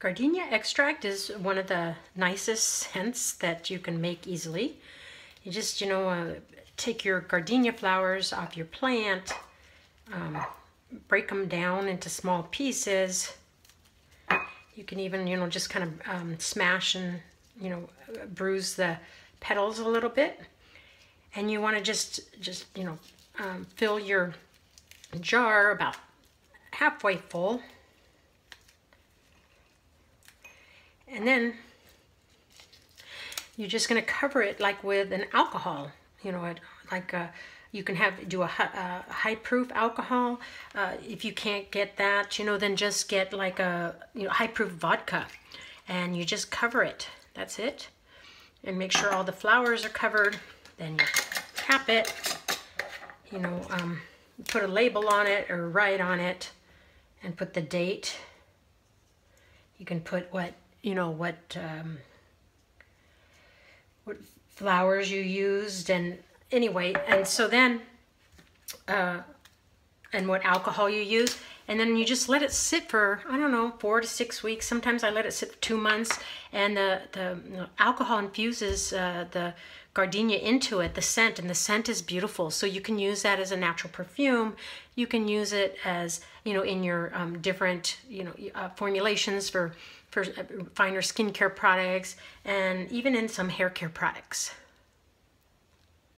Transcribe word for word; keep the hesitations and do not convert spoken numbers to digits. Gardenia extract is one of the nicest scents that you can make easily. You just, you know, uh, take your gardenia flowers off your plant, um, break them down into small pieces. You can even, you know, just kind of um, smash and, you know, bruise the petals a little bit. And you want to just, just you know, um, fill your jar about halfway full. And then you're just going to cover it like with an alcohol, you know, like a, you can have do a, a high proof alcohol. Uh, if you can't get that, you know, then just get like a you know high proof vodka, and you just cover it. That's it, and make sure all the flowers are covered. Then you cap it, you know, um, put a label on it or write on it, and put the date. You can put what. you know, what, um, what flowers you used, and anyway, and so then, uh, and what alcohol you use, and then you just let it sit for, I don't know, four to six weeks. Sometimes I let it sit for two months, and the, the you know, alcohol infuses uh, the gardenia into it, the scent, and the scent is beautiful. So you can use that as a natural perfume. You can use it as, you know, in your um, different, you know, uh, formulations for, for finer skincare products, and even in some hair care products.